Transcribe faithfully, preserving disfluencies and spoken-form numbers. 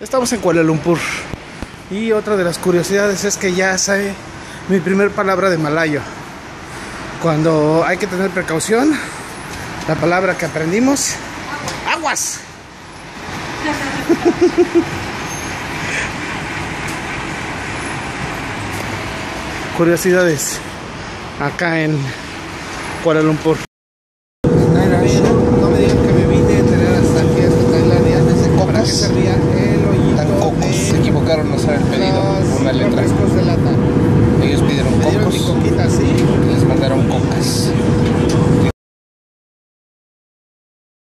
Estamos en Kuala Lumpur y otra de las curiosidades es que ya sabe mi primer palabra de malayo. Cuando hay que tener precaución, la palabra que aprendimos, aguas. Curiosidades acá en Kuala Lumpur.